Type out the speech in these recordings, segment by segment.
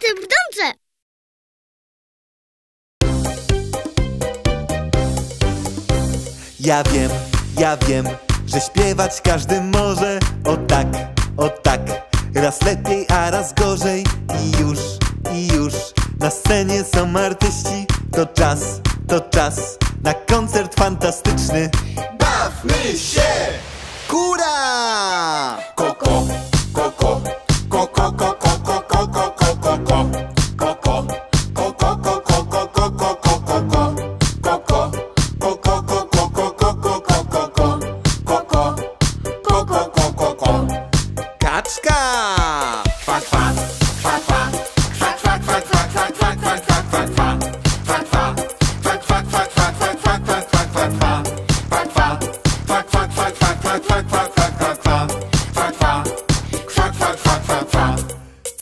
Brące, brące! Ja wiem, że śpiewać każdy może. O tak, raz lepiej, a raz gorzej. I już, na scenie są artyści. To czas na koncert fantastyczny. Bawmy się! Kura! Koko, koko, koko, koko, koko, koko, koko, koko.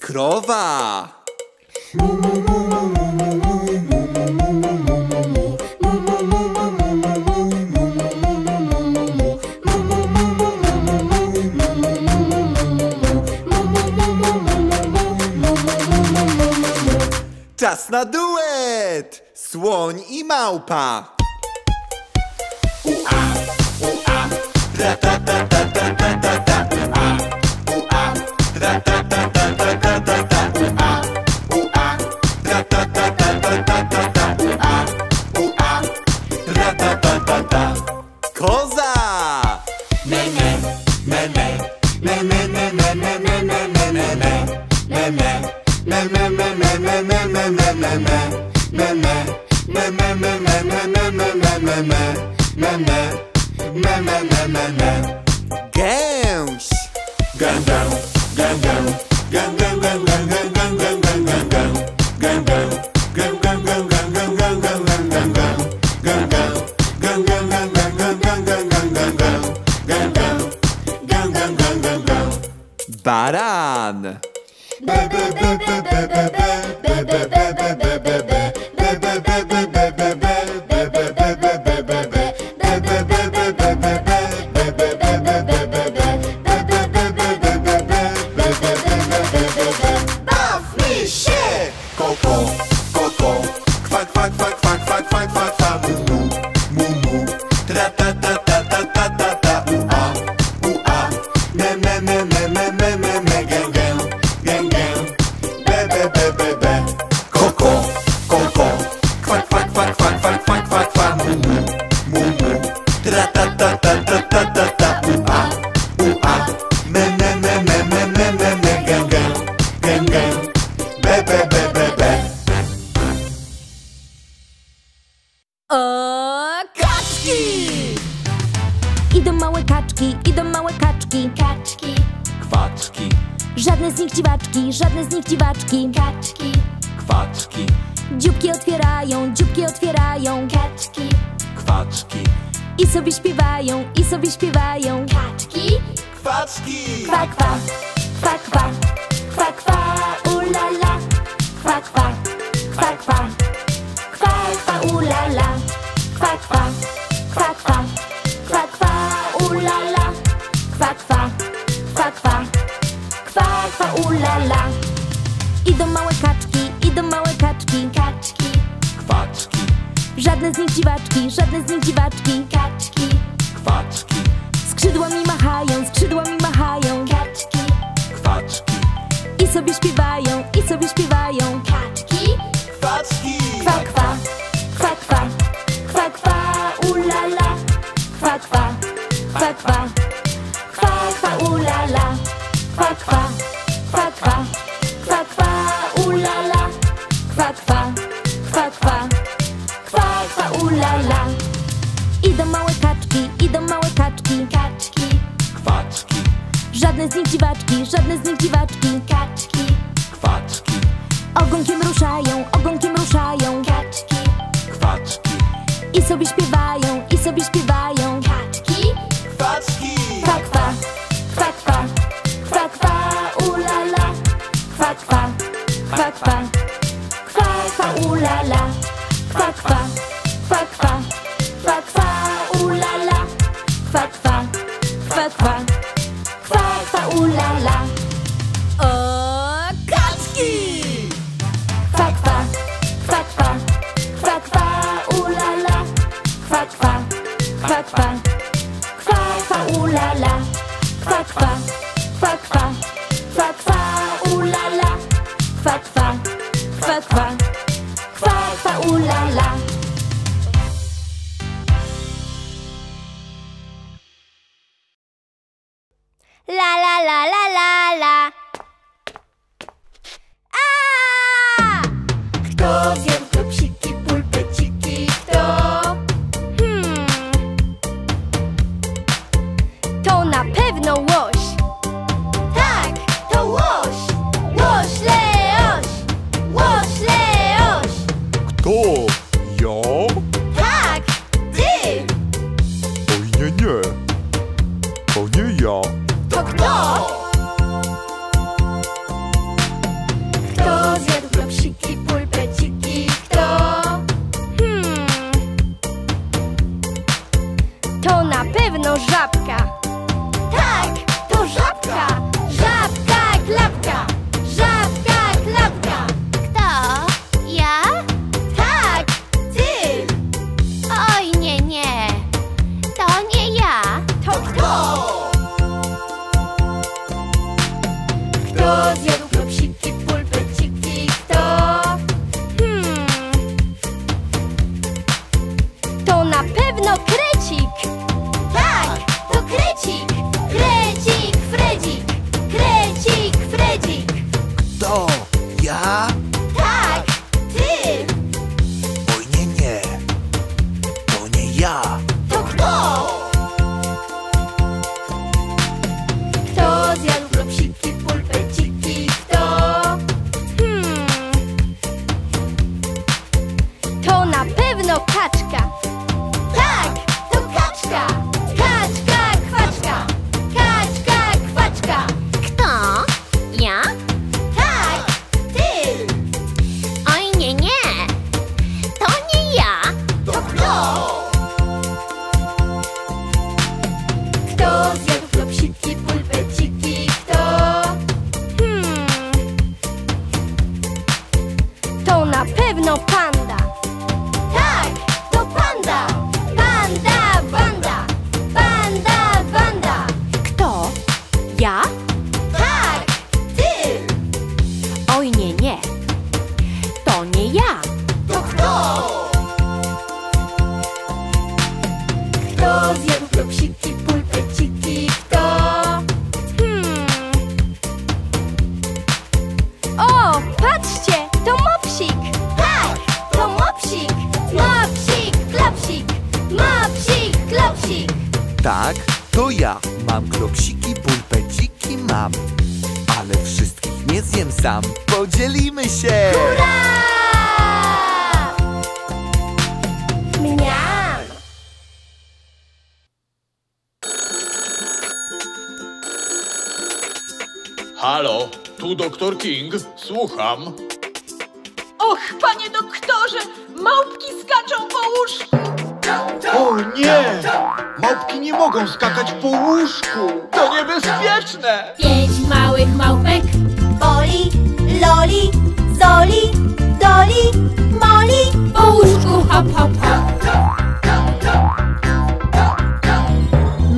Krowa! Czas na duet! Słoń i małpa! Ua, ua, ra, ta, ta, ta, ta, ta, ta, ta, ua, ra, ta, ta, ta, ta, ta, ta, ta, ua, ua, ra, ta, ta, ta, ta, ta, ta, ta, ua, ua, ra, ta, ta, ta, ta. Koza! Me, me, me, me, me, me, me, me, me, me, me, me, me, me. Me me me me me me me me me me me me me me me me me. Gęś! Gęgę, gęgę, gęgę, gęgę, gęgę, gęgę, gęgę, gęgę, gęgę, gęgę, gęgę, gęgę, gęgę, gęgę, gęgę, gęgę, gęgę. Baran! Be be be be be be be be be be be be be. Żadne z nich dziwaczki. Kaczki. Kwaczki. Dzióbki otwierają kaczki. Kwaczki. I sobie śpiewają kaczki. Kwaczki. Kwa, kwa, kwa, kwa, kwa, kwa, ulala. Kwa, kwa, kwa, kwa, kwa, kwa, ulala. Kwa, kwa, kwa, kwa, kwa, kwa, ulala. Kwa, kwa, kwa, kwa. Kwa, kwa, ulala. Idą małe kaczki, kaczki, kwaczki. Żadne z nich dziwaczki, kaczki, kwaczki. Skrzydłami machają, kaczki, kwaczki. I sobie śpiewają, kaczki, kwaczki. Kwa, kwa, kwa, kwa, kwa, kwa, ulala. Kwa, kwa, kwa, kwa, kwa, kwa, ulala. Kwa, kwa, kwa, kwa, kwa, kwa, ulala. Kwa, kwa, kwa, kwa, kwa, kwa, ulala. Idą małe kaczki, kaczki, kwaczki. Żadne z nich dziwaczki, kaczki, kwaczki. Ogonkiem ruszają, kaczki, kwaczki. I sobie śpiewają, kaczki, kwaczki. Kwa, kwa, kwa, kwa. Kwa, kwa, ulala. Kwa, kwa, kwa, kwa, kwa, kwa, ulala. Kwa, kwa, kwa, kwa, kwa, kwa, ulala. Kwa, kwa, kwa, kwa, kwa, kwa, ulala. O, kaczki! klapka, żabka klapka. Kto? Ja? Tak, ty. Oj nie, nie, to nie ja. To kto? Kto zjadł klopsiki, pulpeciki, kto? To na pewno Krecik. Tak, to Krecik. Krecik, Fredzik. Krecik, Fredzik. Kto? Ja? Tak, ty. Oj nie, nie, to nie ja. To kto? Kto zjadł klopsiki, pulpeciki, kto? To na pewno kaczka. Tak, to kaczka. Kaczka, kwaczka. Kaczka, kwaczka. Kto? Ja? Tak, ty. Oj nie, nie, to nie ja. To kto? Kto zjadł klopsiki, pulpeciki, kto? To na pewno panda. Tak, to panda. Panda, banda. Panda, banda. Kto? Ja? Tak, ty. Oj nie, nie, to nie ja. To kto? Kto zjadł klopsiki, pulpeciki, kto? O, patrzcie, to mopsik. Tak, to mopsik. Mopsik, klopsik. Mopsik, klopsik. Tak, to ja. Mam klopsiki, pulpeciki mam. Ale wszystkich nie zjem sam. Podzielimy się. Hurra! Mniam. Halo, tu doktor King, słucham. Och, panie doktorze, małpki skaczą po łóżku. O nie! Małpki nie mogą skakać po łóżku! To niebezpieczne! 5 małych małpek. Oli, loli, zoli, doli, moli. Po łóżku hop, hop, hop.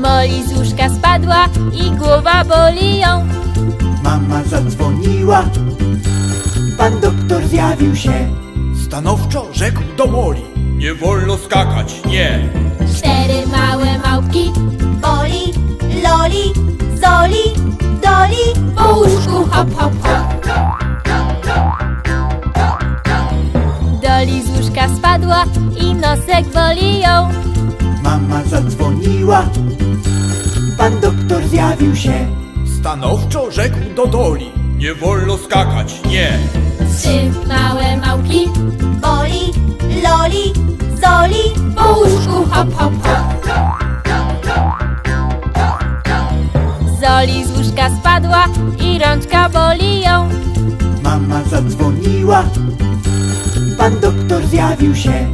Moli z łóżka spadła i głowa boli ją. Mama zadzwoniła, pan doktor zjawił się. Stanowczo rzekł do Moli: nie wolno skakać, nie. 4 małe małpki. Oli, loli, zoli, doli, po łóżku hop, hop, hop. Doli z łóżka spadła i nosek boli ją. Mama zadzwoniła, pan doktor zjawił się. Stanowczo rzekł do Doli: nie wolno skakać, nie. 3 małe małpki. Oli, loli, zoli, po łóżku hop, hop, hop. Zoli z łóżka spadła i rączka boli ją. Mama zadzwoniła, pan doktor zjawił się.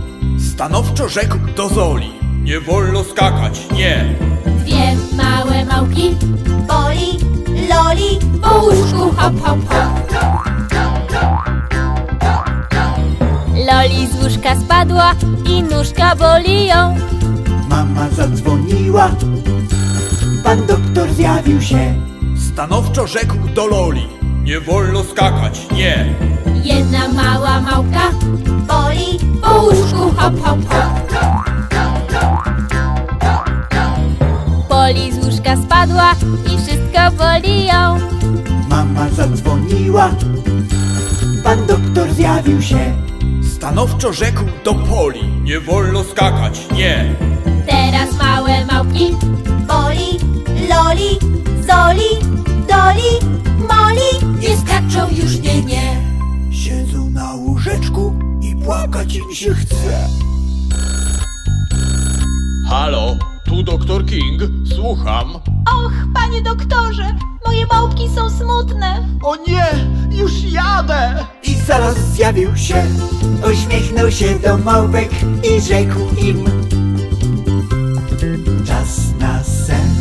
Stanowczo rzekł do Zoli: nie wolno skakać, nie. 2 małe małpki. Oli, loli, po łóżku hop, hop, hop. Loli z łóżka spadła i nóżka boli ją. Mama zadzwoniła, pan doktor zjawił się. Stanowczo rzekł do Loli: nie wolno skakać, nie. 1 mała małpka. Oli, po łóżku hop, hop, hop. Oli z łóżka spadła i wszystko boli ją. Mama zadzwoniła, pan doktor zjawił się. Stanowczo rzekł do Poli: nie wolno skakać, nie. Teraz małe małpki. Oli, loli, zoli, doli, moli. Nie skaczą już, nie, nie. Siedzą na łóżeczku i płakać im się chce. Halo, tu doktor King, słucham. Och, panie doktorze, moje małpki są smutne. O nie, już jadę. I zaraz zjawił się, uśmiechnął się do małpek i rzekł im: czas na sen.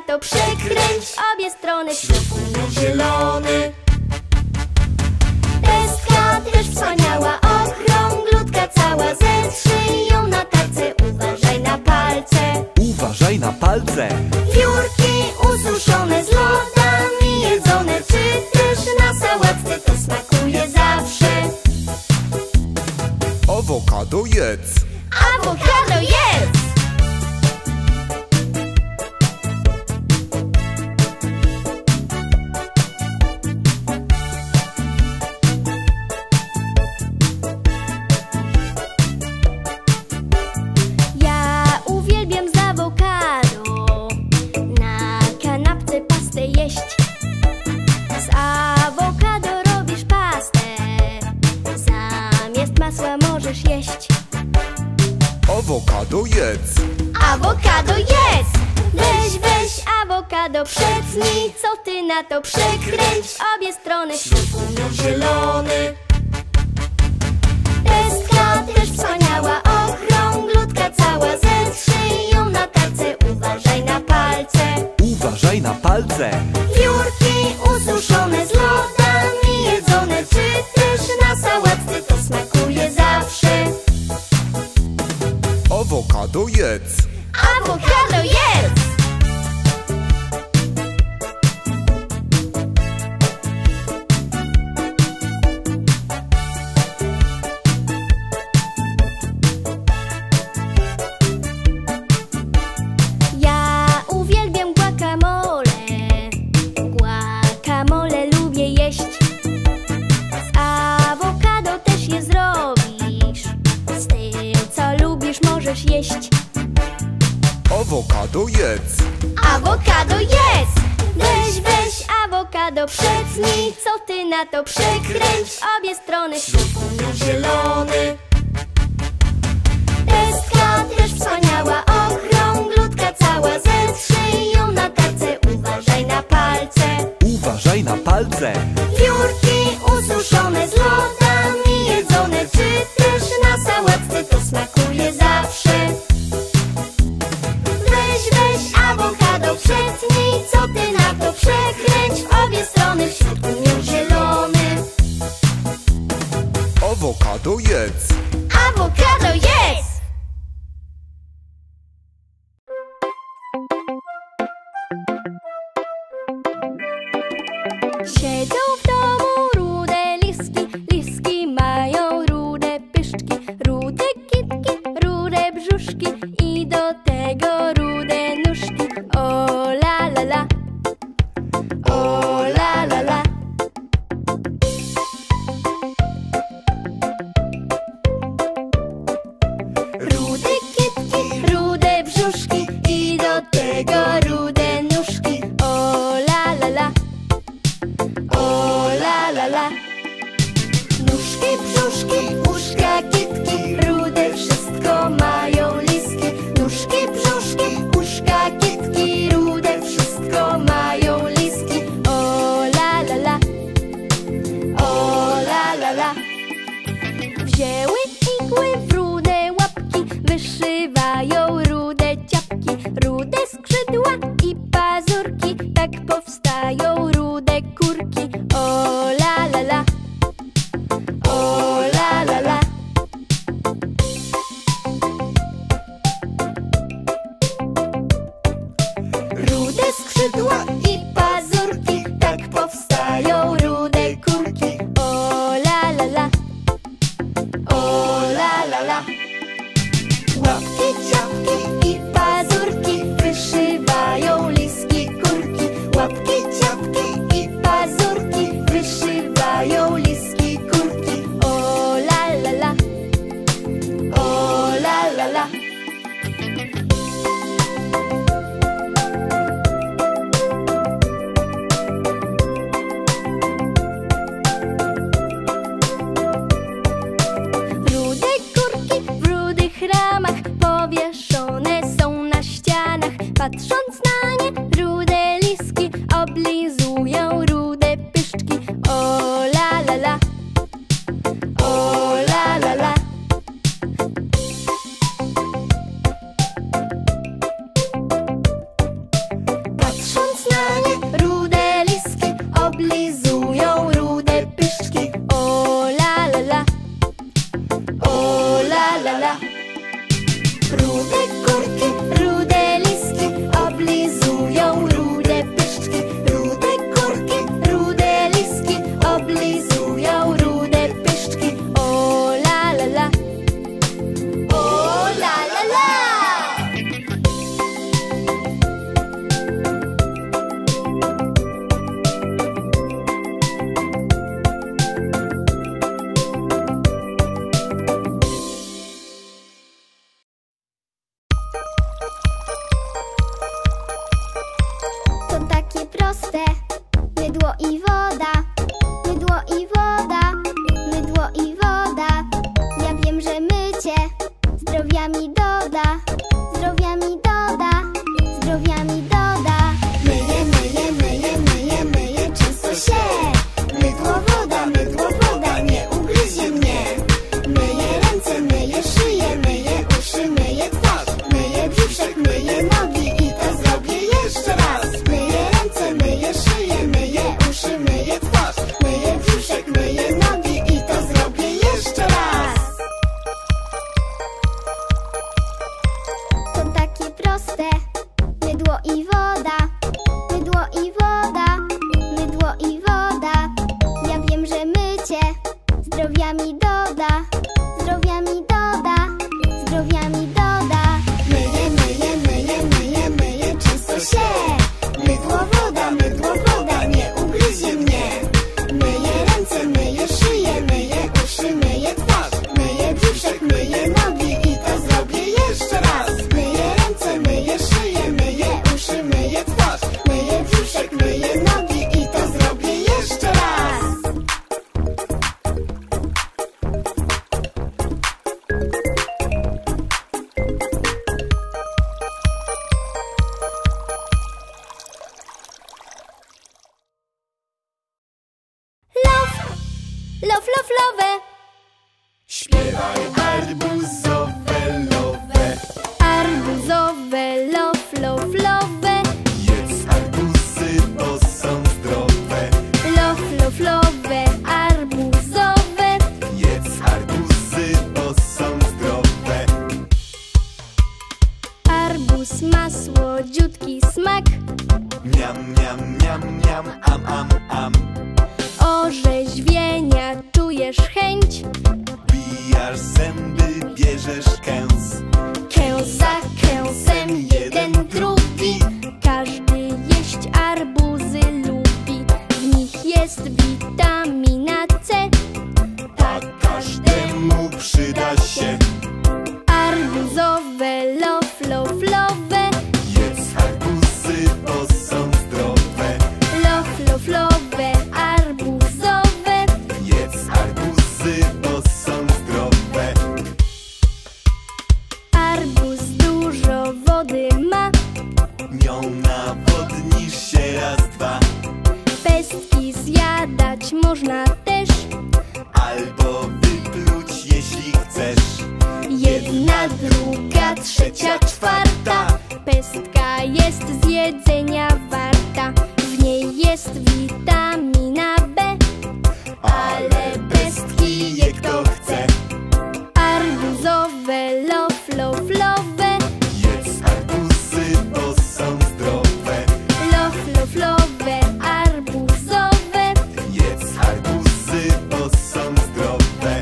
na to przekręć obie strony. Światło zielony. Pestka też wspaniała, okrąglutka cała. Zetrzyj ją na tarce, uważaj na palce. Uważaj na palce. Piórki ususzone, z lodami jedzone, czy też na sałatce, to smakuje zawsze. Awokado jedz. Awokado jedz. Awokado jedz! Awokado jedz! Weź awokado, przetnij, co ty na to? Przekręć obie strony. Światło zielony. Pestka też wspaniała, okrąglutka cała. Zetrzyj ją na tarce, uważaj na palce. Uważaj na palce. Piórki ususzone, z lodami jedzone, czy też na sałatce, to smakuje zawsze. Awokado jedz! Awokado jedz! Ja uwielbiam guacamole. Guacamole lubię jeść. Z awokado też je zrobisz. Z tym, co lubisz, możesz jeść. Awokado jedz! Awokado jedz! Weź awokado, przetnij, co ty na to? Przekręć obie strony. Światło zielony. Pestka też wspaniała, okrąglutka cała. Zetrzyj ją na tarce, uważaj na palce. Uważaj na palce. Piórki ususzone, z lodami jedzone, czy też na sałatce, to smakuje zawsze. Weź awokado, przetnij, co ty na to? Przekręć obie strony, w środku miał zielony. Awokado jedz! Awokado jedz! Siedzą w domu rude liski, liski mają rude pyszczki, rude kitki, rude brzuszki i do tego rude nóżki. O la la la, o la la la. Rude kitki, rude brzuszki i do tego rude nóżki. O la la la, o la la la. Nóżki, brzuszki, uszka, kitki, rude wszystko mają liski. Nóżki, brzuszki, uszka, kitki, rude wszystko mają liski. O la la la, o la la la. Wzięły igły w rude łapki, wyszywają rude ciapki, rude skrzydła i pazurki, tak powstają rude kurki. O la la la, o la la la. Rude skrzydła i pazurki, tak powstają rude kurki. O la la la, o la la la. Łapki, ciapki i pazurki wyszywają liski kurki. Łapki, ciapki Mydło i woda, mydło i woda, mydło i woda. Ja wiem, że mycie zdrowia mi doda, zdrowia mi doda, zdrowia mi doda. Myję, myję, myję, myję, myję często się. Mydło, woda, mydło, woda, nie ugryzie mnie. Myję ręce, myję szyję, myję uszy, myję twarz. Myję brzuszek, myję nogi i to zrobię jeszcze raz. Myję ręce, myję szyję, myję uszy, myję twarz. Myję brzuszek, myję nogi i to zrobię jeszcze raz. To takie proste. Mydło i woda, mydło i woda, mydło i woda. Ja wiem, że mycie zdrowia mi doda, zdrowia mi doda, zdrowia mi doda. Myję, myję, myję, myję, myję często się. Mydło, woda, nie ugryzie mnie. Myję ręce, myję szyję, myję uszy, myję twarz. Myję brzuszek, myję nogi i to zrobię jeszcze raz. Myję ręce, myję szyję, myję uszy, myję twarz. Myję brzuszek, myję nogi i to zrobię jeszcze raz. Lof, lof, lowe. Śpiewaj arbuzowe, lowe. Arbuzowe, lof, lof, lowe. Jedz arbuzy, bo są zdrowe. Lof, lof, lowe, arbuzowe. Jedz arbuzy, bo są zdrowe. Arbuz ma słodziutki smak. Miam, miam, miam, miam, am, am, am. Orzeźwienia czujesz chęć. Bijasz zęby, bierzesz kęs. Kęs za kęsem, jeden drugi. Każdy jeść arbuzy lubi. W nich jest witamina C. Tak każdemu przyda się. Arbuzowe, lof, lof, lowe. Jedz arbuzy, bo są zdrowe. Lof, lof, lowe, arbuzowe. Jedz arbuzy, bo są zdrowe. Arbuz dużo wody ma. Nią nawodnisz się raz, dwa. Pestki zjadać można też. Albo wypluć, jeśli chcesz. Jedna, druga, trzecia, czwarta. Pestka jest z jedzenia warta. W niej jest witamina B. Ale pestki je kto chce. Arbuzowe, lof, lof, lowe. Jedz arbuzy, bo są zdrowe. Lof, lof, lowe, arbuzowe. Jedz arbuzy, bo są zdrowe.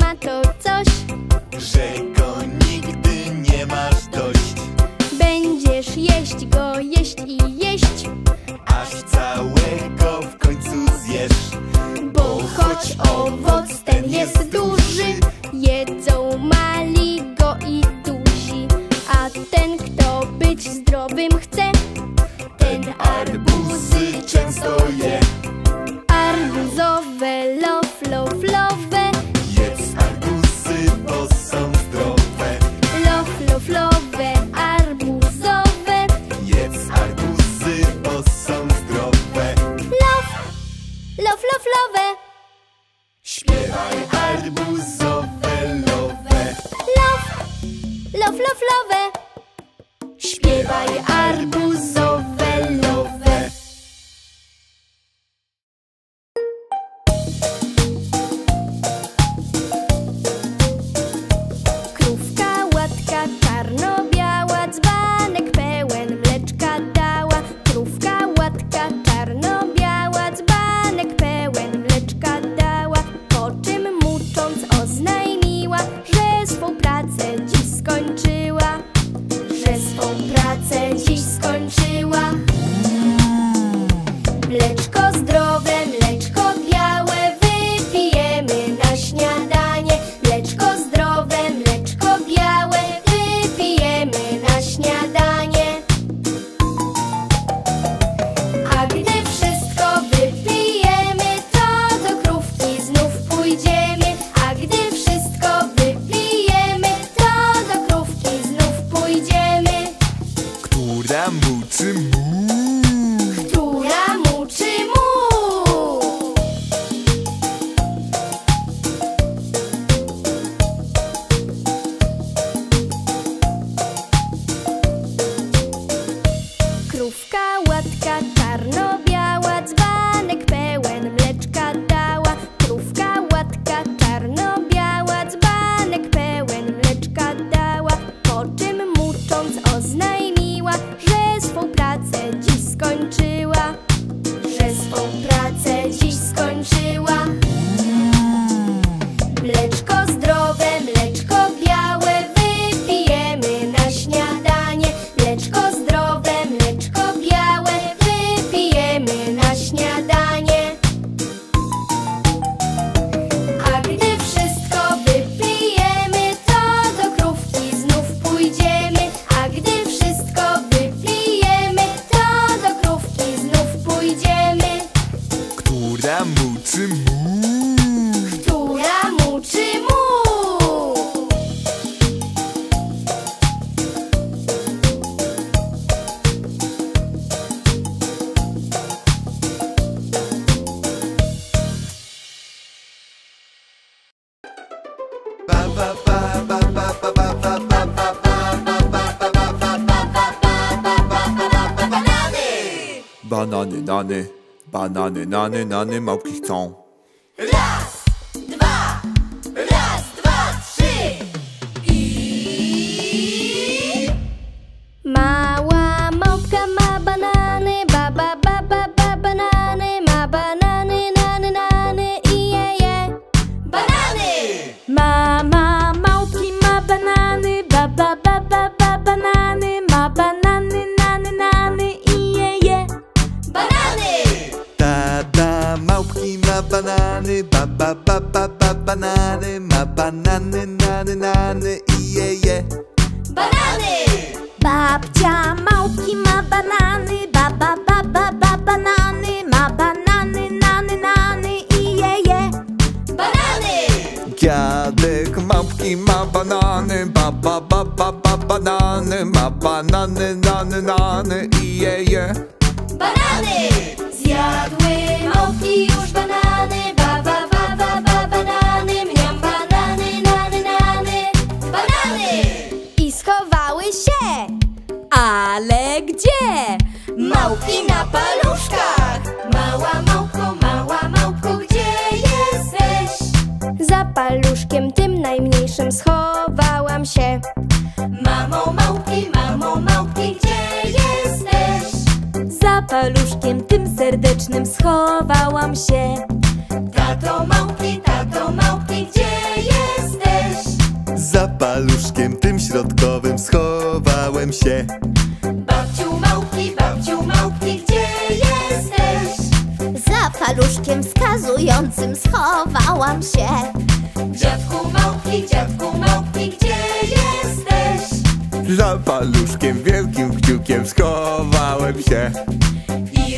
Ma to coś, że go nigdy nie masz dość. Będziesz jeść go, jeść i jeść, aż całego w końcu zjesz. Bo choć owoc ten jest duży, jedzą mali go i duzi. A ten, kto być zdrowym chce, ten arbuzy często je. Arbuzowe, lof, lof, lowe. Jedz arbuzy, bo są zdrowe. Lof, lof, lowe, arbuzowe. Jedz arbuzy, bo są zdrowe. Lof, lof, lof, lowe. Śpiewaj arbuzowe, lowe. Lof, lof, lof, lowe. Śpiewaj arbuzowe, lowe. Czarno-biała, dzbanek pełen mleczka dała. Krówka łatka, czarno-biała, dzbanek pełen mleczka dała. Po czym mucząc oznajmiła, że swą pracę dziś skończyła. Że swą pracę dziś skończyła. Mleczko idziemy? Która muczy mu? Która muczy mu? Ba, ba, ba, ba, ba, ba, ba, ba, ba, ba, ba. Banany, nany, banany, nany, nany, małpki chcą. Raz, dwa, trzy i... Mała małpka ma banany, baba, baba, ba, banany. Ma banany, nany, nany i je. Banany! Mama małpki ma banany, baba, baba, ba, banany. Ma banany, nany, nany i je. Banany! Tata małpki ma banany, baba, baba, ba, banany. Ma banany, nany, nany i je. Banany! Babcia małpki ma banany, baba, baba, ba, banany. Ma banany, nany, nany i je. Banany! Dziadek małpki ma banany, baba, baba, ba, banany. Ma banany, nany, nany i je. Banany! Zjadły małpki już banany, baba, baba, ba, banany. Miam banany, nany, nany, banany! I schowały się, ale gdzie? Małpki na paluszkach! Mała małpko, gdzie jesteś? Za paluszkiem tym najmniejszym schowałam się. Mamo małpki, gdzie jesteś? Za paluszkiem tym serdecznym schowałam się. Tato małpki, gdzie jesteś? Za paluszkiem tym środkowym schowałem się. Babciu małpki, gdzie jesteś? Za paluszkiem wskazującym schowałam się. Dziadku małpki, gdzie jesteś? Za paluszkiem wielkim kciukiem schowałem się. I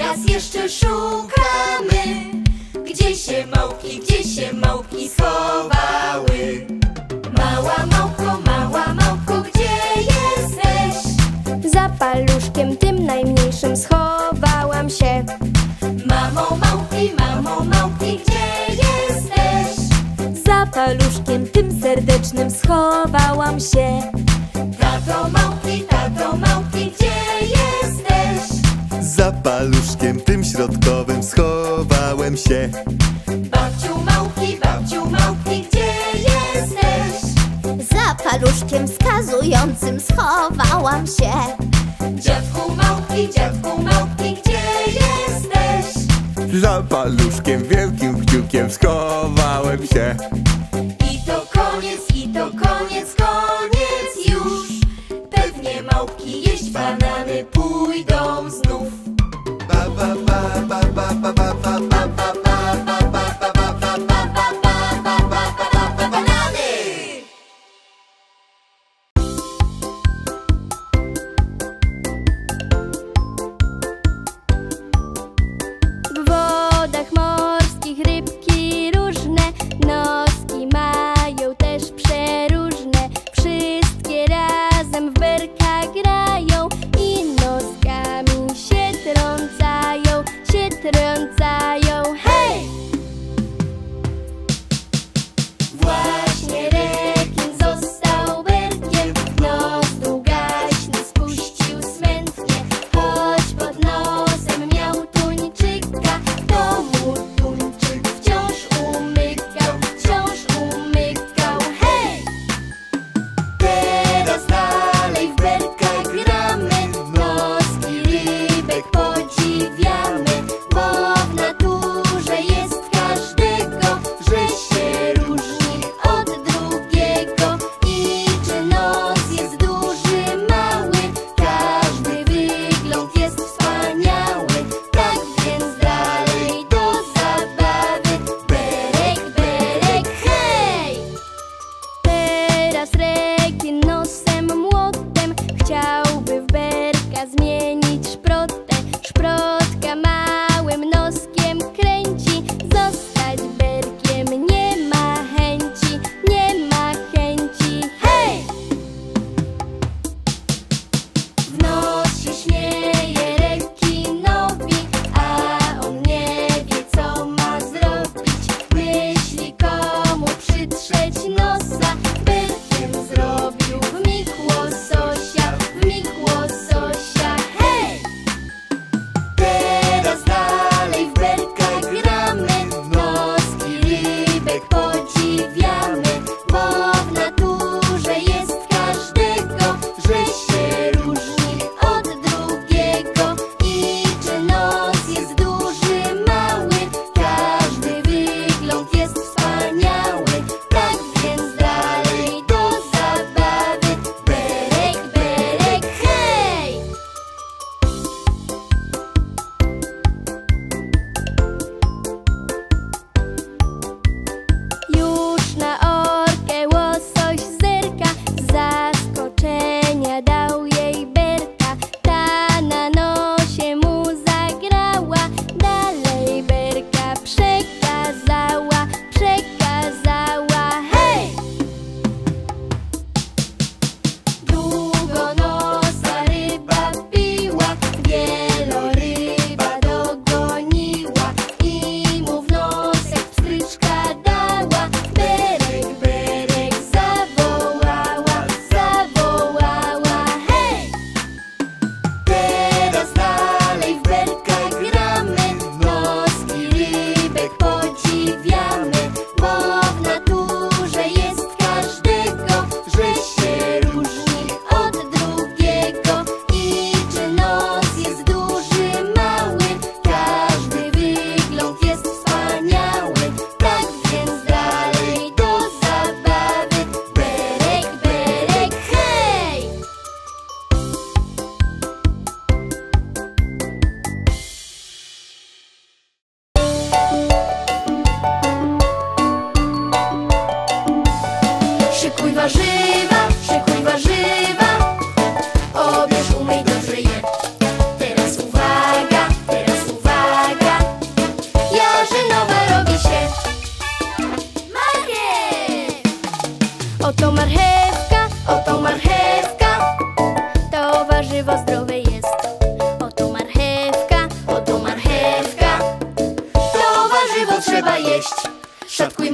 raz jeszcze szukamy. Gdzie się małpki schowały? Mała małpko, gdzie jesteś? Za paluszkiem tym najmniejszym schowałam się. Mamo małpki, gdzie jesteś? Za paluszkiem tym serdecznym schowałam się. Tato małpki, gdzie jesteś? Za paluszkiem tym środkowym schowałem się. Babciu małpki, gdzie jesteś? Za paluszkiem wskazującym schowałam się. Dziadku małpki, gdzie jesteś? Za paluszkiem wielkim kciukiem schowałem się. I to koniec, koniec już. Pewnie małpki jeść banany pójdą znów. Banany! W wodach morskich rybki różne, noski mają też przeróżne. Wszystkie razem w berkach grają i noskami się trącają, hej! Właśnie rekin został berkiem, nos długaśny spuścił smętnie. Choć pod nosem miał tuńczyka, to mu tuńczyk wciąż umykał, hej! Teraz dalej w berkach gramy, noski rybek podziwiamy, bo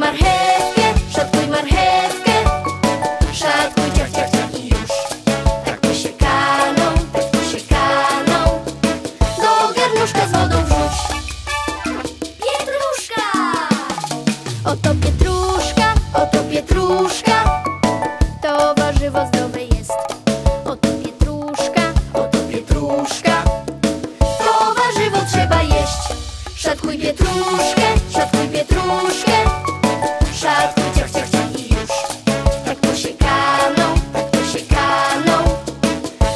szatkuj marchewkę, szatkuj ciach, ciach, ciach i już. Tak posiekaną, tak posiekaną, do garnuszka z wodą wrzuć. Pietruszka! Oto pietruszka, oto pietruszka, to warzywo zdrowe jest. Oto pietruszka, oto pietruszka, to warzywo trzeba jeść. Szatkuj pietruszkę, szatkuj pietruszkę, szatkuj ciach, ciach, ciach i już. Tak posiekaną,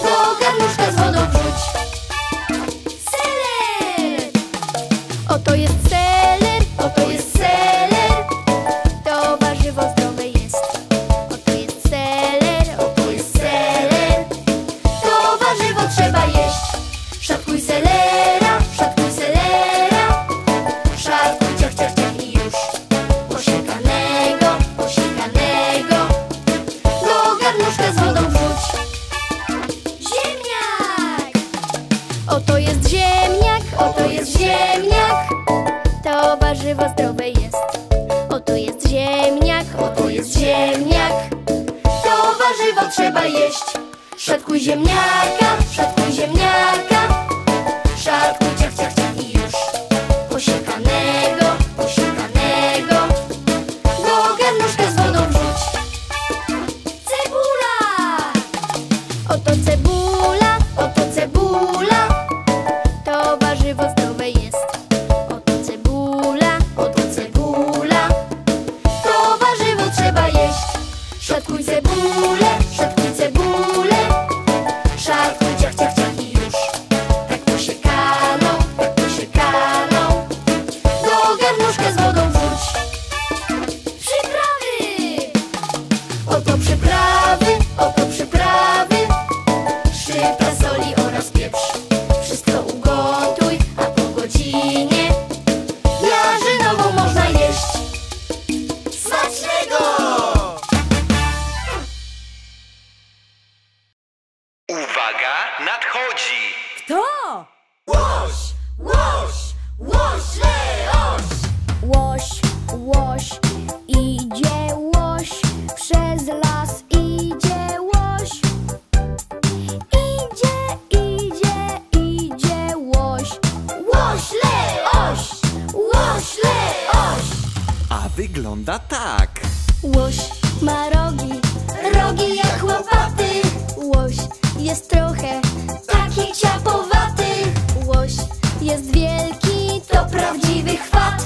do garnuszka z wodą wrzuć. Seler! Oto jest seler, to warzywo zdrowe jest. Oto jest seler, to warzywo trzeba jeść. Szatkuj selera, szatkuj selera, z wodą wrzuć. Ziemniak! Oto jest ziemniak, oto jest ziemniak, to warzywo zdrowe jest. Oto jest ziemniak, to warzywo trzeba jeść. Szatkuj ziemniaka, szatkuj ziemniaka, szatkuj ciach, ciach, ciach i już. Posiekanego, posiekanego, do garnuszka z wodą wrzuć. Oto cebula, to warzywo zdrowe jest. Oto cebula, to warzywo trzeba jeść. Szatkuj cebulę, szatkuj ciach, ciach, ciach i już. Tak posiekaną, do garnuszka z wodą wrzuć. Przyprawy! Oto przyprawy, oto przyprawy, szczypta soli oraz pieprz. Wszystko ugotuj, a po godzinie jarzynową można jeść. Smacznego! Uwaga, nadchodzi! Kto? Łoś, łoś, łoś, leoś! Łoś, łoś, idzie łoś, przez las idzie łoś. Wygląda tak. Łoś ma rogi, rogi jak łopaty. Łoś jest trochę taki ciapowaty. Łoś jest wielki, to prawdziwy chwat.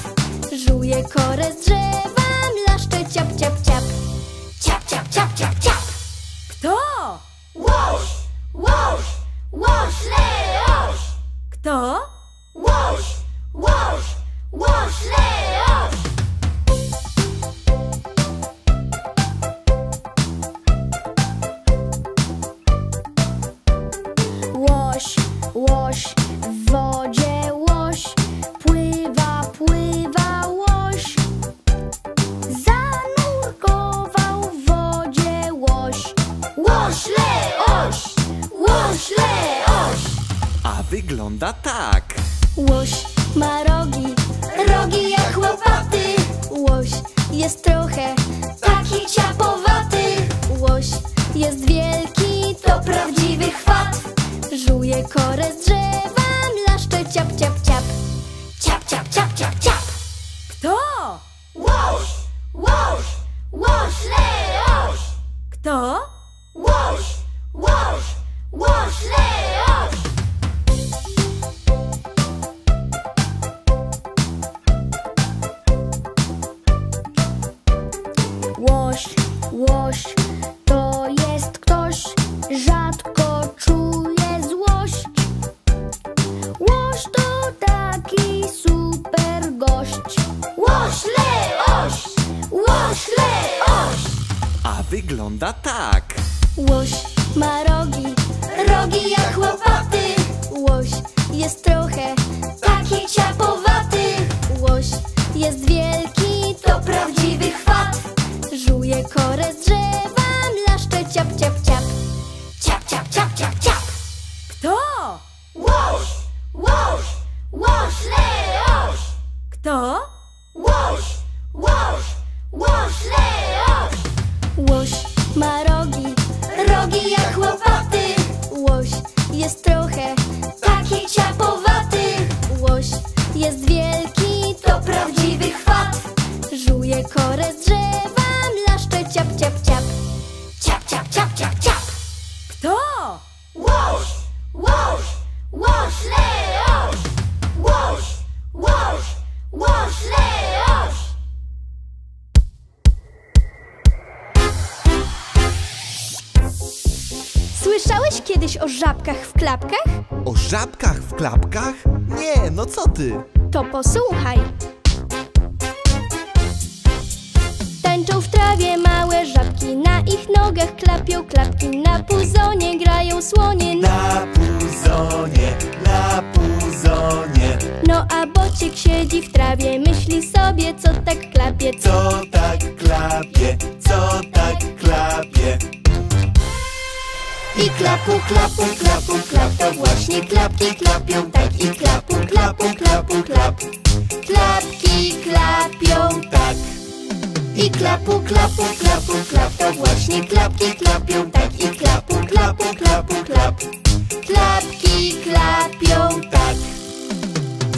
Żuje korę z drzewa, mlaszcze ciap, ciap, ciap. Ciap, ciap, ciap, ciap, ciap. Kto? Łoś, łoś, łoś, leoś. Kto? Łoś, łoś, łoś, leoś. Łoś, w wodzie łoś, pływa, pływa łoś. Zanurkował w wodzie łoś. Łoś, leoś! Łoś, leoś! A wygląda tak. Łoś ma rogi, rogi jak łopaty. Łoś jest trochę taki ciapowaty. Łoś jest wielki, to prawdziwy chwat. Żuje korę z drzewa, mlaszcze ciap, ciap, ciap. Ciap, ciap, ciap, ciap, ciap. Kto? Łoś, łoś, łoś, leoś. Kto? Łoś, łoś, łoś, leoś. Łoś, łoś, to jest ktoś, rzadko czuje. Łoś to taki super gość. Łoś, leoś! Łoś, leoś! A wygląda tak. Łoś ma rogi, rogi jak łopaty. Łoś jest trochę taki ciapowaty. Łoś jest wielki, to prawdziwy chwat. Żuje korę z drzewa, mlaszcze ciap, ciap, ciap. Ciap, ciap, ciap, ciap, ciap. Kto? Łoś! Łoś, łoś, leoś! Kto? Łoś, łoś, o żabkach w klapkach? O żabkach w klapkach? Nie, no co ty? To posłuchaj. Tańczą w trawie małe żabki, na ich nogach klapią klapki. Na puzonie grają słonie. Na puzonie, na puzonie. No a bocik siedzi w trawie, myśli sobie, co tak klapie. Co tak klapie, co tak klapie. I klapu, klapu, klapu, klap, to właśnie klapki klapią tak. I klapu, klapu, klapu, klap, klapki klapią tak. I klapu, klapu, klapu, klap, to właśnie klapki klapią tak. I klapu, klapu, klapu, klap, klapki klapią tak.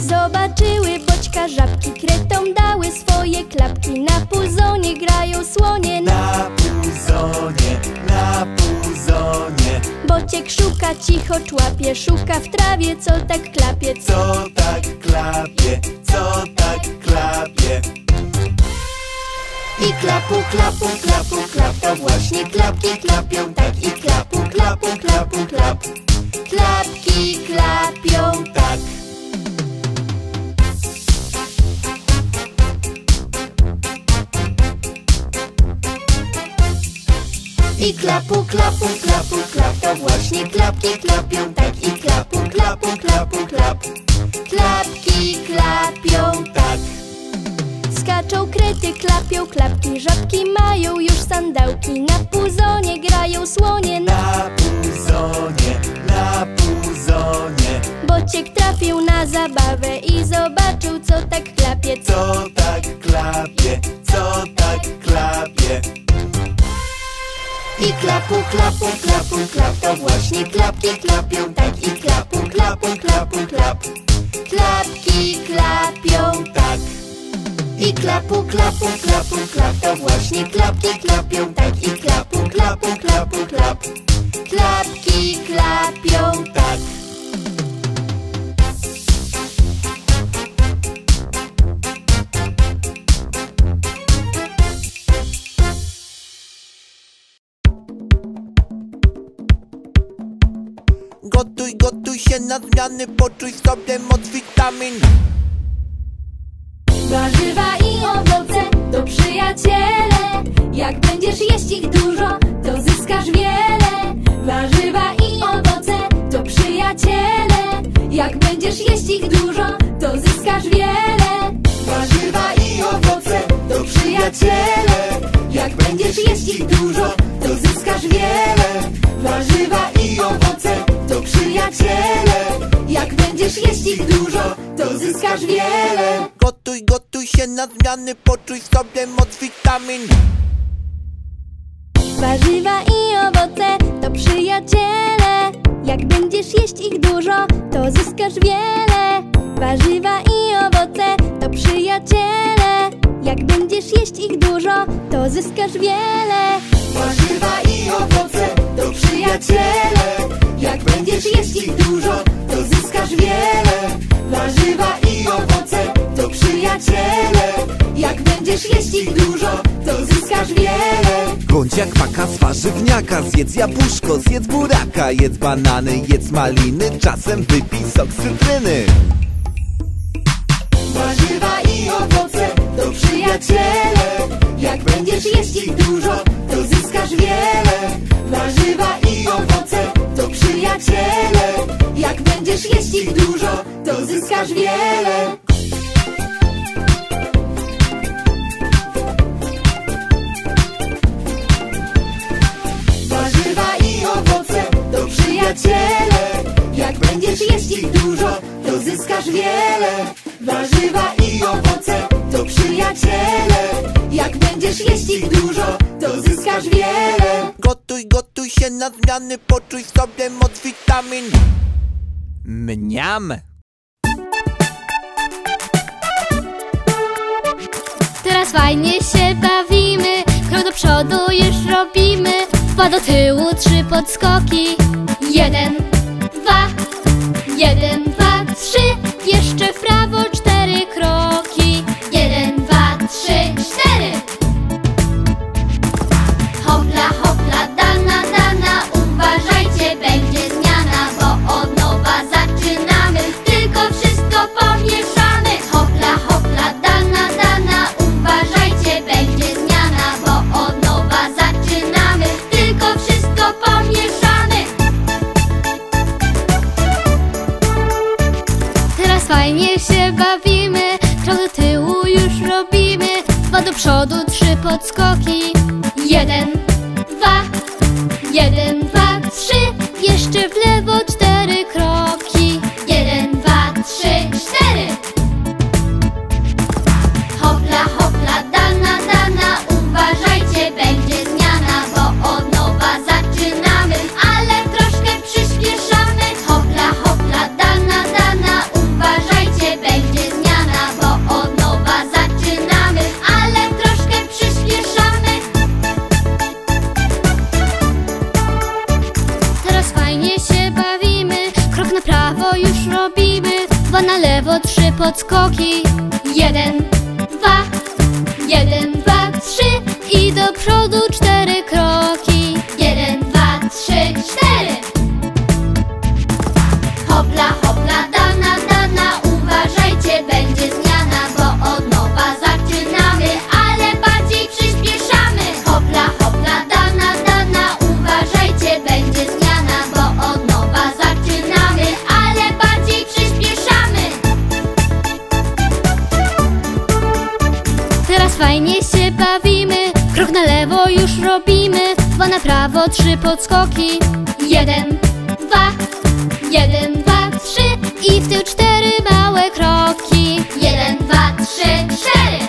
Zobaczyły boćka żabki, kretom dały swoje klapki. Na puzonie grają słonie. Na puzonie, na puzonie. Bociek szuka, cicho człapie, szuka w trawie, co tak klapie. Co tak klapie, co tak klapie. I klapu, klapu, klapu, klap, to właśnie klapki klapią tak. I klapu, klapu, klapu, klap, klapki klapią tak. I klapu, klapu, klapu, klap, to właśnie klapki klapią tak. I klapu, klapu, klapu, klap, klapki klapią tak. Skaczą krety, klapią klapki, żabki mają już sandałki. Na puzonie grają słonie. Na puzonie, na puzonie. Bociek trafił na zabawę i zobaczył, co tak klapie. Co tak klapie, co tak klapie. I klapu, klapu, klapu, klap, to właśnie klapki klapią tak. I klapu, klapu, klapu, klap, klapki klapią tak. I klapu, klapu, klapu, klap, to właśnie klapki klapią tak. I klapu, klapu, klapu, klap, klapki klapią tak. Gotuj, gotuj się na zmiany, poczuj sobie moc witamin. Warzywa i owoce to przyjaciele. Jak będziesz jeść ich dużo, to zyskasz wiele. Warzywa i owoce to przyjaciele. Jak będziesz jeść ich dużo, to zyskasz wiele. Warzywa i owoce to przyjaciele. Jak będziesz jeść ich dużo, to zyskasz wiele. Warzywa i owoce to przyjaciele. Jak będziesz jeść ich dużo, to zyskasz wiele. Gotuj, gotuj się na zmiany, poczuj sobie moc witamin. Warzywa i owoce to przyjaciele. Jak będziesz jeść ich dużo, to zyskasz wiele. Warzywa i owoce to przyjaciele. Jak będziesz jeść ich dużo, to zyskasz wiele. Warzywa i owoce to przyjaciele. Jak będziesz jeść ich dużo, to zyskasz wiele. Warzywa i owoce to przyjaciele. Jak będziesz jeść ich dużo, to zyskasz wiele. Bądź jak paka z warzywniaka, zjedz jabłuszko, zjedz buraka, jedz banany, jedz maliny, czasem wypij sok z cytryny. Warzywa i owoce to przyjaciele. Jak będziesz jeść ich dużo, to zyskasz wiele. Warzywa i owoce to przyjaciele. Jak będziesz jeść ich dużo, to zyskasz wiele. Warzywa i owoce to przyjaciele. Jak będziesz jeść ich dużo, to zyskasz wiele. Warzywa i owoce to przyjaciele. Jak będziesz jeść ich dużo, to zyskasz wiele. Gotuj, gotuj się na zmiany, poczuj sobie moc witamin. Mniam. Teraz fajnie się bawimy, krok do przodu już robimy. Dwa do tyłu, trzy podskoki. Jeden, dwa, jeden, dwa, trzy. Jeszcze w prawo, cztery kroki. Jeden, dwa, trzy, cztery. Hopla, hopla, dana, dana. Uważajcie, będzie zmiana. fajnie się bawimy, krok do tyłu już robimy, dwa do przodu, trzy podskoki. Jeden, dwa, jeden, dwa, trzy, jeszcze w lewo cztery kroki. Jeden, dwa, trzy, cztery. Hopla, hopla, dana, dana, uważajcie, będzie zmiana, bo od nowa zaczynamy, ale troszkę przyspieszamy. Hopla, hopla, dana, dana, uważajcie, będzie zmiana, bo od nowa zaczynamy, ale troszkę przyspieszamy. Teraz fajnie się bawimy, krok na prawo już robimy, dwa na lewo, trzy podskoki. Jeden, dwa, jeden, dwa, trzy i do przodu cztery kroki. Jeden, dwa, trzy, cztery. Hopla, hopla, dana, dana, uważajcie, będzie zmiana, bo od nowa zaczynamy, ale bardziej przyspieszamy. Hopla, hopla, dana, dana, uważajcie, będzie zmiana, bo od nowa zaczynamy, ale bardziej przyspieszamy. Teraz fajnie się bawimy, krok na lewo już robimy, dwa na prawo, trzy podskoki. Jeden, dwa, jeden, dwa, trzy i w tył cztery małe kroki. Jeden, dwa, trzy, cztery.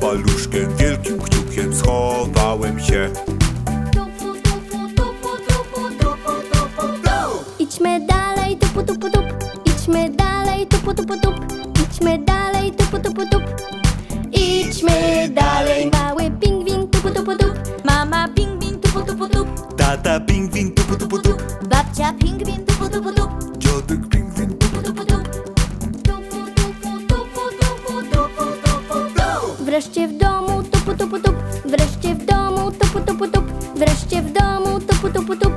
paluszkiem, wielkim kciukiem schowałem się. Idźmy dalej, tupu, tupu, tup. Idźmy dalej, tupu, tupu, tup. Idźmy dalej, tupu, tupu, tup. Idźmy dalej. Mały pingwin, tupu, tupu, tup. Mama pingwin, tupu, tupu, tup. Tata pingwin, tupu, tupu, tup. Babcia pingwin, tupu, tupu, tup. Dziadek pingwin, tupu, tupu, tup. Wreszcie w domu, tupu, tupu, tup. Wreszcie w domu, tupu, tupu, tup. Wreszcie w domu, tupu, tupu, tup.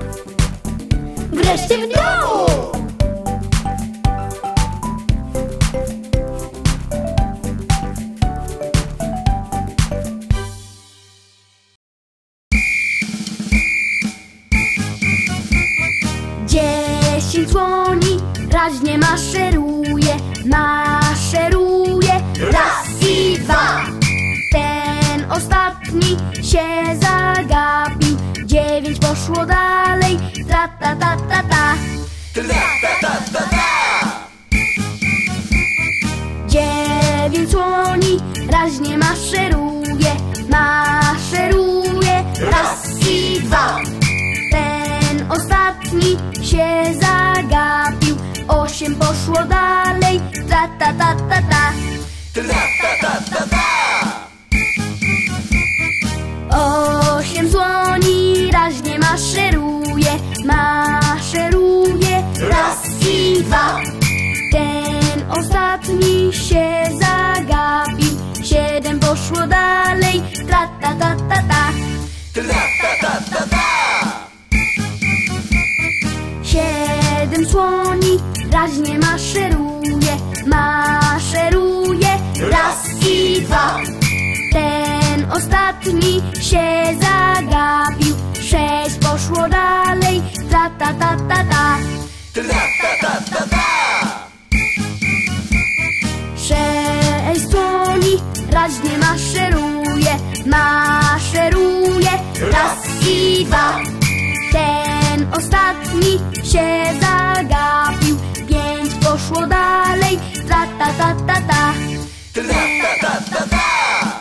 Wreszcie w domu! Dziesięć słoni raźnie maszeruje, maszeruje. Raz i dwa! Ten ostatni się zagapił. Dziewięć poszło dalej, tra ta ta ta ta. Tra ta ta ta ta. Dziewięć słoni raźnie maszeruje, maszeruje. Raz i dwa. Ten ostatni się zagapił. Osiem poszło dalej, tra ta ta ta ta. Tra ta ta ta ta. Osiem słoni raźnie maszeruje, maszeruje. Raz i dwa. Ten ostatni się zagapił. Siedem poszło dalej, tra ta ta ta ta. Tra ta ta ta ta. Siedem słoni raźnie maszeruje, maszeruje. Raz i dwa. Ten ostatni się zagapił. Sześć poszło dalej, ta ta ta ta ta. Tra ta ta ta ta. Sześć słoni raźnie maszeruje, maszeruje. Raz i dwa. Ten ostatni się zagapił. Pięć poszło dalej, ta ta ta ta ta. Tra ta ta ta ta.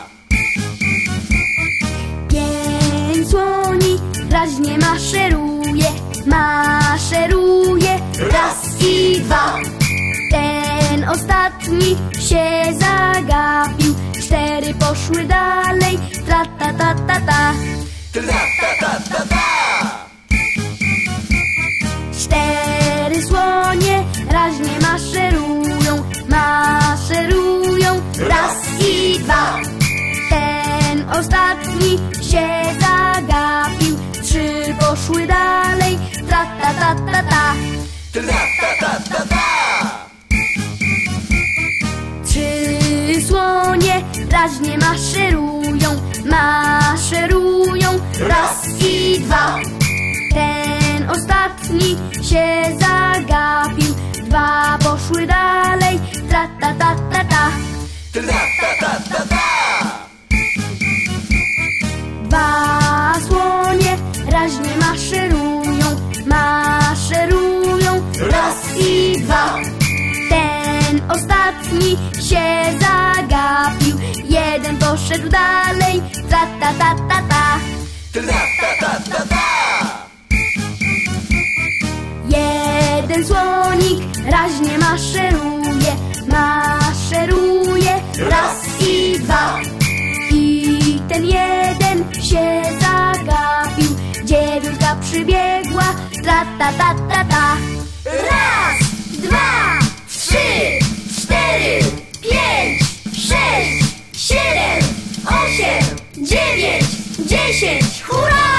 Pięć słoni raźnie maszeruje, maszeruje. Raz i dwa. Ten ostatni się zagapił. Cztery poszły dalej, tra ta ta ta ta. Tra ta ta ta ta. Cztery słonie raźnie maszerują, maszerują. Raz i dwa. Ten ostatni się zagapił. Trzy poszły dalej, tra ta ta ta ta. Tra ta ta ta ta. Trzy słonie raźnie maszerują, maszerują. Raz i dwa. Ten ostatni się zagapił. Dwa poszły dalej, tra ta ta ta ta. Tra ta ta ta ta. Dwa słonie raźnie maszerują, maszerują. Raz i dwa. Ten ostatni się zagapił. Jeden poszedł dalej, tra ta ta ta ta. Tra ta ta ta ta. Jeden słonik raźnie maszeruje, maszeruje. Raz i dwa. I ten jeden się zagapił. Dziewiątka przybiegła, tra ta ta ta ta. Raz, dwa, trzy, cztery, pięć, sześć, siedem, osiem, dziewięć, dziesięć. Hurra!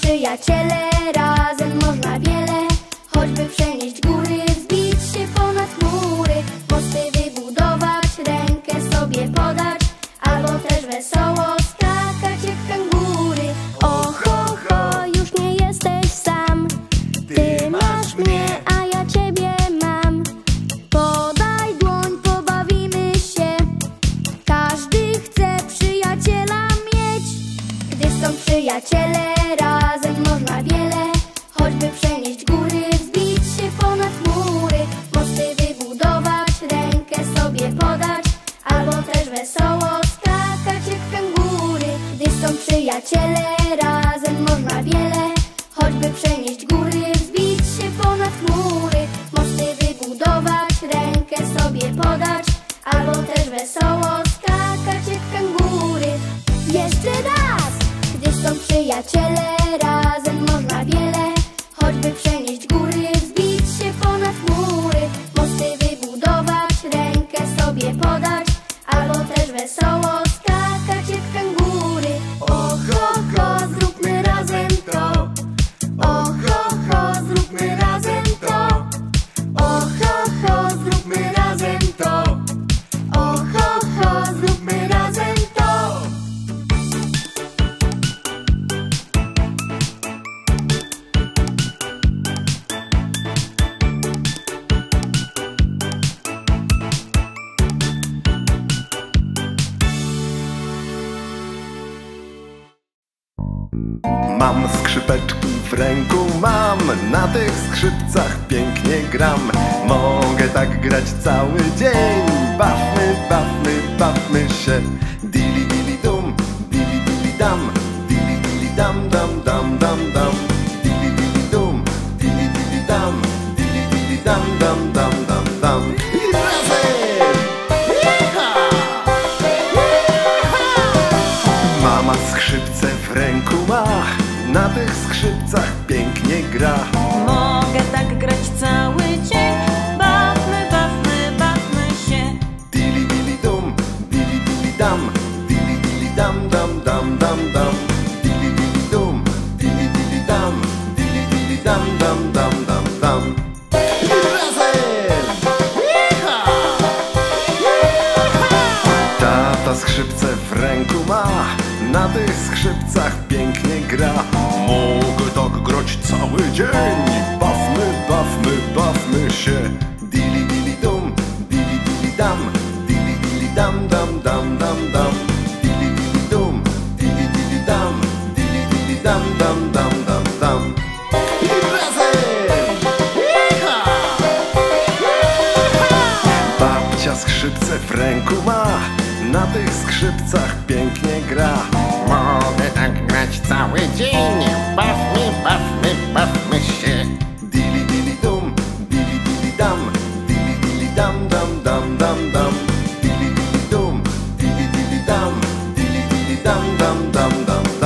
Przyjaciele, razem można wiele, choćby przenieść góry, wbić się ponad chmury, mosty wybudować, rękę sobie podać, albo też wesoło stać. Przyjaciele, razem można wiele, choćby przenieść góry, wzbić się ponad chmury, mosty wybudować, rękę sobie podać, albo też wesoło skakać jak kangury. Gdy są przyjaciele, razem można wiele, choćby przenieść góry, wzbić się ponad chmury, mosty wybudować, rękę sobie podać, albo też wesoło skakać jak kangury. Jeszcze raz! Gdy są przyjaciele, razem można wiele, choćby przenieść góry, wzbić się ponad chmury, mosty wybudować, rękę sobie podać, albo też wesoło skakać jak kangury. O ho ho, zróbmy razem to, o ho ho, zróbmy razem to, o ho ho, zróbmy razem to, o ho ho, zróbmy razem to. Mam skrzypeczki w ręku, mam, na tych skrzypcach pięknie gram. Mogę tak grać cały dzień. Bawmy, bawmy, bawmy się. Dili, dili, dum, dili, dili, dam, dam, dam, dam, dam. Dili, dili, dum, dili, dili, dam, dam, dam, dam, dam. I razem! Jecha! Jecha! Mama skrzypce w ręku ma, na tych skrzypcach pięknie gra. Mogę tak grać cały dzień. Bawmy, bawmy, bawmy się. Dili, dili, dum, dili, dili, dam, dam, dam, dam, dam. Dili, dili, dum, dili, dili, dam, dam, dam, dam, dam. I razem! Jecha! Jecha! Tata skrzypce w ręku ma, na tych skrzypcach pięknie gra. Mogę tak grać cały dzień. Bawmy, bawmy, bawmy się. Dili, dili, dum, dili, dili, dam, dam, dam, dam, dam. Dili, dili,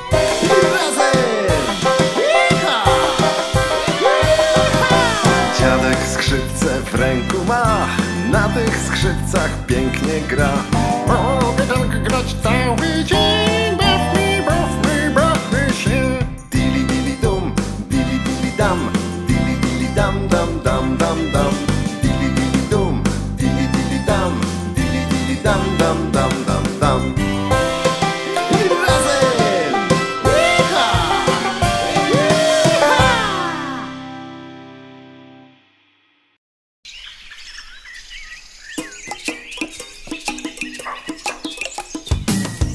dum, dili, dili, dam, dam, dam, dam, dam. I razem! Jecha! Jecha! Babcia skrzypce w ręku ma, na tych skrzypcach pięknie gra. Mogę tak grać cały dzień. Bawmy, bawmy, bawmy się. Dili, dili, dum, dili, dili, dam, dam, dam, dam, dam. Dili, dili, dum, dili, dili, dam, dam, dam, dam, dam. I razem! Jecha! Jecha! Dziadek skrzypce w ręku ma, na tych skrzypcach pięknie gra. Mogę tak grać cały dzień. Bawmy, bawmy, bawmy się. Dili, dili, dum, dili, dili, dam, dam, dam, dam, dam. Dili, dili, dum, dili, dili, dam, dam, dam, dam, dam.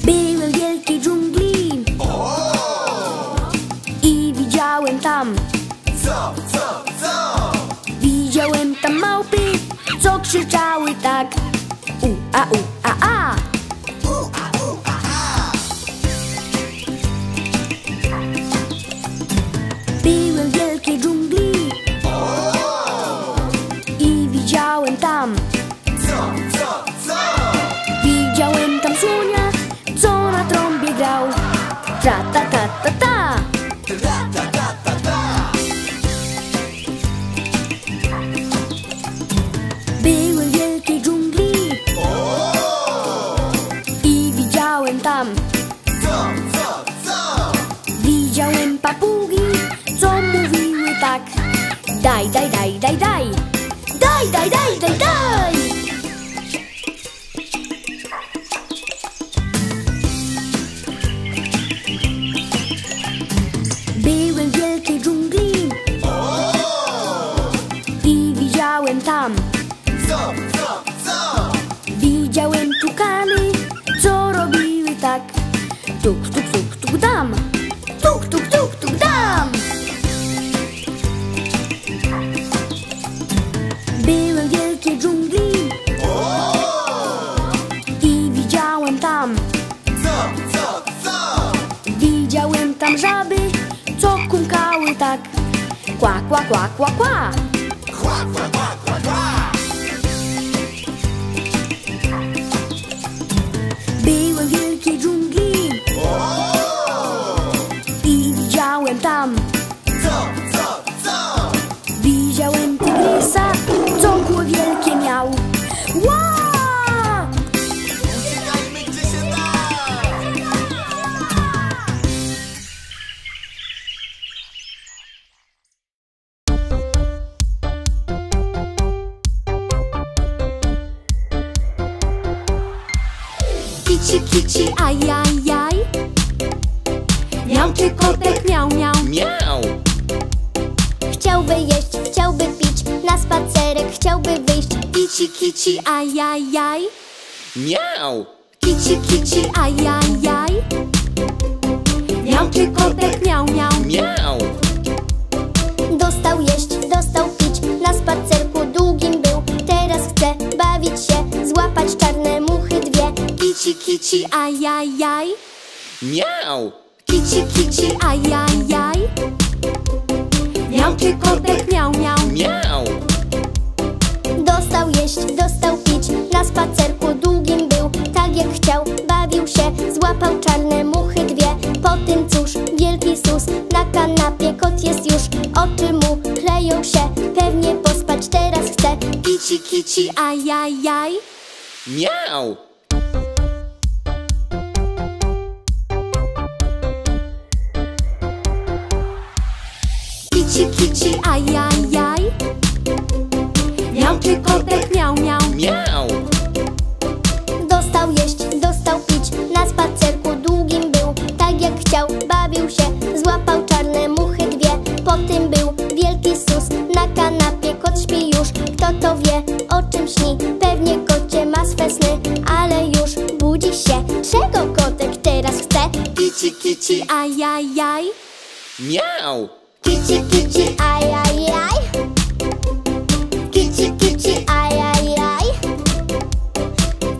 I razem! Jecha! Jecha! Byłem w wielkiej dżungli i widziałem tam, co? Widziałem tam małpy, co krzyczały tak: u, a, a. Byłem w wielkiej dżungli i widziałem tam, co? Widziałem tam słonia, co na trąbie grał. Tra ta ta ta ta. Byłem w wielkiej dżungli i widziałem tam, co? Widziałem papugi, co mówiły tak: daj, daj, daj, daj, daj. Daj, daj, daj, daj, daj. Byłem w wielkiej dżungli i widziałem tam, co? Widziałem tukany, co robiły tak: tuk, tuk, tuk, tuk, daj. dam! Tuk, tuk, dam! Były wielkie dżungli i widziałem tam Co? Widziałem tam żaby, co kumkały tak kła, kła, kła, kła, kła. Byłem w wielkiej dżungli i widziałem tam Co? Widziałem tygrysa, co kły wielkie miał. Ła! Uciekajmy, gdzie się da! Kici, ajajaj. Miał czy kotek, miał. Chciałby jeść, chciałby pić, na spacerek chciałby wyjść. Kici, ajajaj. Miał. Kici, ajajaj. Miał czy kotek, miał. Dostał jeść, dostał pić, na spacerku długim był. Teraz chce bawić się, złapać czarne muchy dwie. Kici, ajajaj. Miau. Kici, ajajaj. Miał czy kotek, miał. Dostał jeść, dostał pić, na spacerku długim był. Tak jak chciał, bawił się, złapał czarne muchy dwie. Po tym cóż, wielki sus, na kanapie kot jest już. Oczy mu kleją się, pewnie pospać teraz chce. Kici, ajajaj. Miau. Kici, ajajaj. Miał czy kotek, miał. Dostał jeść, dostał pić, na spacerku długim był. Tak jak chciał, bawił się, złapał czarne muchy dwie. Po tym był wielki sus, na kanapie kot śpi już. Kto to wie, o czym śni, pewnie kocie ma swe sny. Ale już budzi się, czego kotek teraz chce? Kici, ajajaj. Miał. Kici, ajajaj. Kici, ajajaj.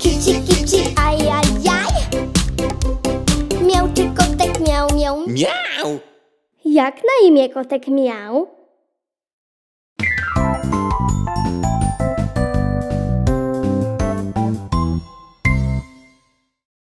Kici, ajajaj. Miał czy kotek, miał. Miał. Jak na imię kotek miał?